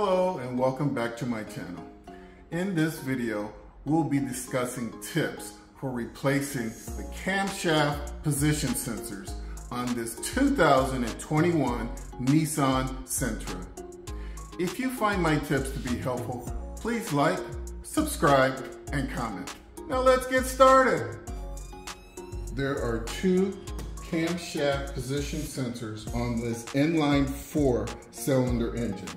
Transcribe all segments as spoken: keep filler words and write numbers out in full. Hello and welcome back to my channel. In this video, we'll be discussing tips for replacing the camshaft position sensors on this two thousand twenty-one Nissan Sentra. If you find my tips to be helpful, please like, subscribe, and comment. Now let's get started. There are two camshaft position sensors on this inline four cylinder engine.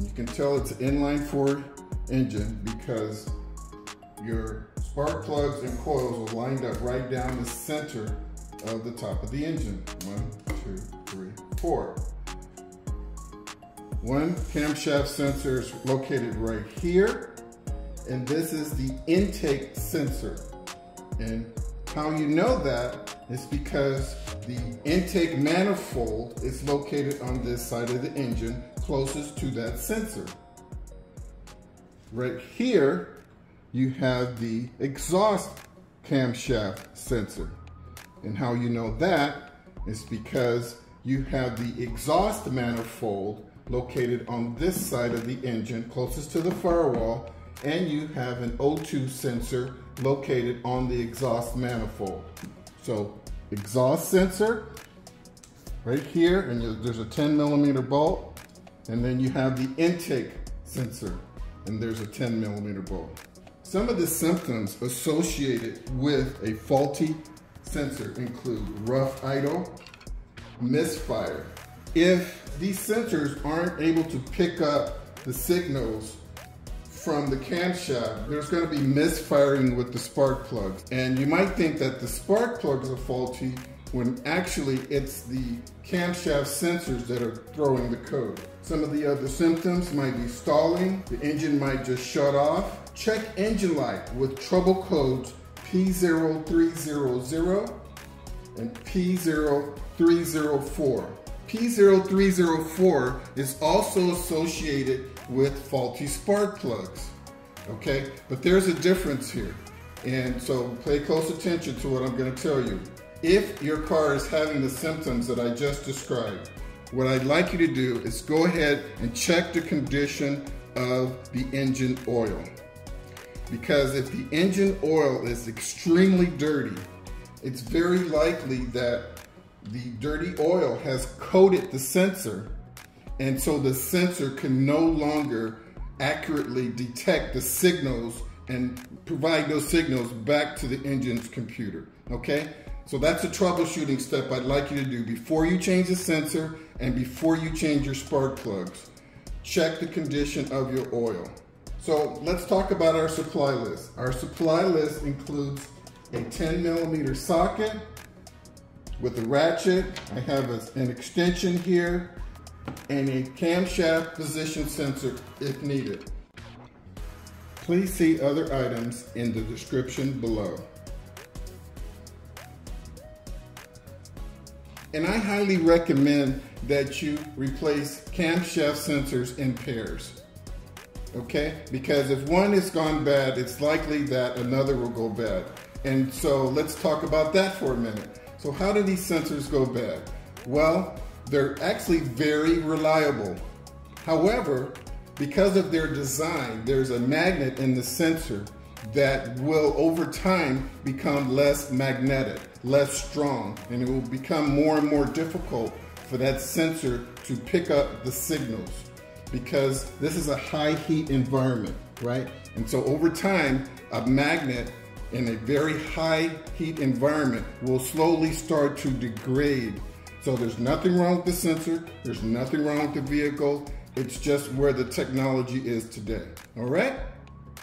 You can tell it's an inline four engine because your spark plugs and coils are lined up right down the center of the top of the engine. One, two, three, four. One camshaft sensor is located right here, and this is the intake sensor. And how you know that is because the intake manifold is located on this side of the engine, closest to that sensor. Right here, you have the exhaust camshaft sensor. And how you know that is because you have the exhaust manifold located on this side of the engine, closest to the firewall, and you have an O two sensor located on the exhaust manifold. So exhaust sensor right here, and there's a ten millimeter bolt, and then you have the intake sensor, and there's a ten millimeter bolt. Some of the symptoms associated with a faulty sensor include rough idle, misfire. If these sensors aren't able to pick up the signals from the camshaft, there's going to be misfiring with the spark plugs. And you might think that the spark plugs are faulty when actually it's the camshaft sensors that are throwing the code. Some of the other symptoms might be stalling, the engine might just shut off. Check engine light with trouble codes P zero three zero zero and P zero three zero four. P zero three zero four is also associated with faulty spark plugs, okay? But there's a difference here. And so pay close attention to what I'm gonna tell you. If your car is having the symptoms that I just described, what I'd like you to do is go ahead and check the condition of the engine oil. Because if the engine oil is extremely dirty, it's very likely that the dirty oil has coated the sensor, and so the sensor can no longer accurately detect the signals and provide those signals back to the engine's computer, okay? So that's a troubleshooting step I'd like you to do before you change the sensor and before you change your spark plugs. Check the condition of your oil. So let's talk about our supply list. Our supply list includes a ten millimeter socket with a ratchet. I have a, an extension here, and a camshaft position sensor if needed. Please see other items in the description below. And I highly recommend that you replace camshaft sensors in pairs, okay? Because if one has gone bad, it's likely that another will go bad. And so let's talk about that for a minute. So how do these sensors go bad? Well, they're actually very reliable. However, because of their design, there's a magnet in the sensor that will over time become less magnetic, less strong, and it will become more and more difficult for that sensor to pick up the signals because this is a high heat environment, right? And so over time, a magnet in a very high heat environment will slowly start to degrade. So there's nothing wrong with the sensor, there's nothing wrong with the vehicle, it's just where the technology is today, all right?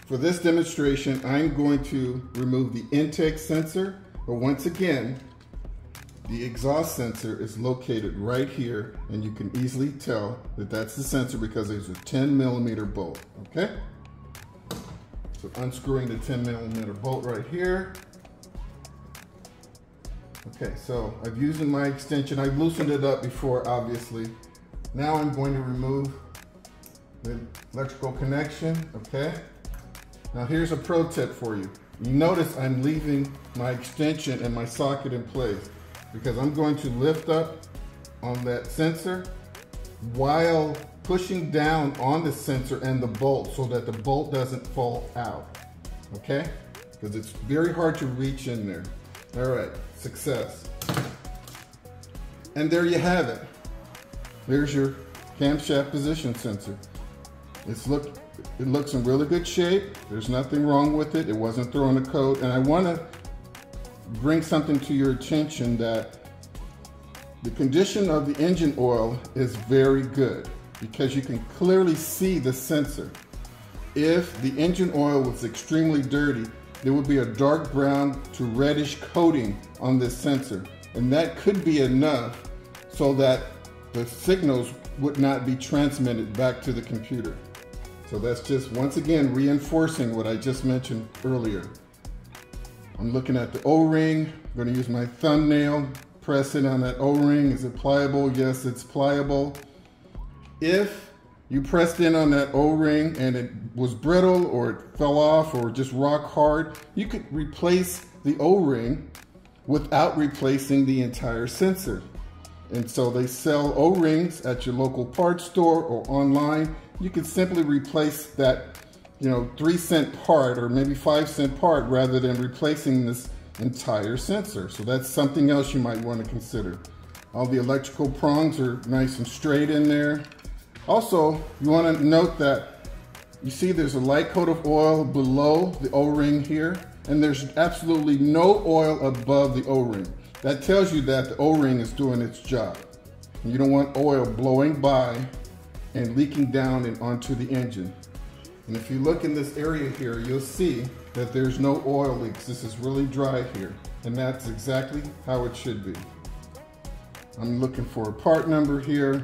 For this demonstration, I'm going to remove the intake sensor, but once again, the exhaust sensor is located right here, and you can easily tell that that's the sensor because there's a ten millimeter bolt, okay? So unscrewing the ten millimeter bolt right here. Okay, so I've used my extension. I've loosened it up before, obviously. Now I'm going to remove the electrical connection, okay? Now here's a pro tip for you. You notice I'm leaving my extension and my socket in place because I'm going to lift up on that sensor while pushing down on the sensor and the bolt so that the bolt doesn't fall out, okay? Because it's very hard to reach in there. All right, success. And there you have it. There's your camshaft position sensor. It's look, it looks in really good shape. There's nothing wrong with it. It wasn't thrown a coat. And I want to bring something to your attention that the condition of the engine oil is very good, because you can clearly see the sensor. If the engine oil was extremely dirty, there would be a dark brown to reddish coating on this sensor. And that could be enough so that the signals would not be transmitted back to the computer. So that's just, once again, reinforcing what I just mentioned earlier. I'm looking at the O-ring. I'm gonna use my thumbnail, press it on that O-ring. Is it pliable? Yes, it's pliable. If you pressed in on that O-ring and it was brittle or it fell off or just rock hard, you could replace the O-ring without replacing the entire sensor. And so they sell O-rings at your local parts store or online. You can simply replace that, you know, three cent part or maybe five cent part rather than replacing this entire sensor. So that's something else you might want to consider. All the electrical prongs are nice and straight in there. Also, you want to note that you see there's a light coat of oil below the O-ring here, and there's absolutely no oil above the O-ring. That tells you that the O-ring is doing its job. You don't want oil blowing by and leaking down and onto the engine. And if you look in this area here, you'll see that there's no oil leaks. This is really dry here, and that's exactly how it should be. I'm looking for a part number here.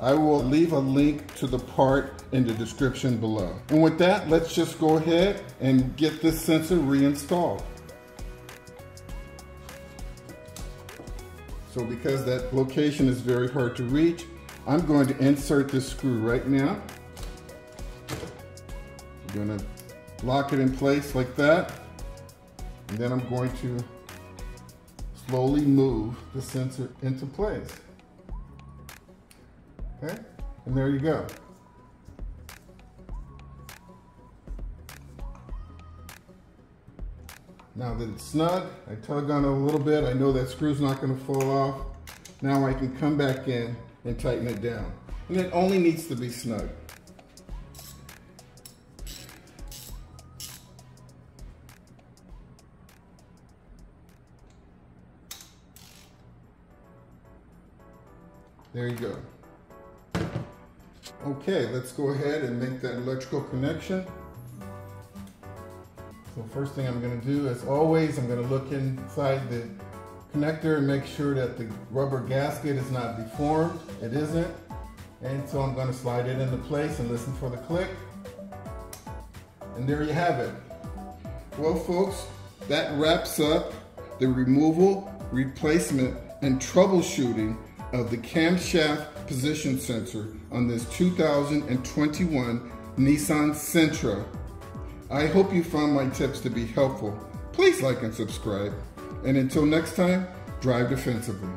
I will leave a link to the part in the description below. And with that, let's just go ahead and get this sensor reinstalled. So because that location is very hard to reach, I'm going to insert this screw right now. I'm gonna lock it in place like that. And then I'm going to slowly move the sensor into place. Okay, and there you go. Now that it's snug, I tug on it a little bit. I know that screw's not gonna fall off. Now I can come back in and tighten it down. And it only needs to be snug. There you go. Okay, let's go ahead and make that electrical connection. So first thing I'm going to do, as always, I'm going to look inside the connector and make sure that the rubber gasket is not deformed. It isn't. And so I'm going to slide it into place and listen for the click. And there you have it. Well, folks, that wraps up the removal, replacement, and troubleshooting of the camshaft position sensor on this two thousand twenty-one Nissan Sentra. I hope you found my tips to be helpful. Please like and subscribe. And until next time, drive defensively.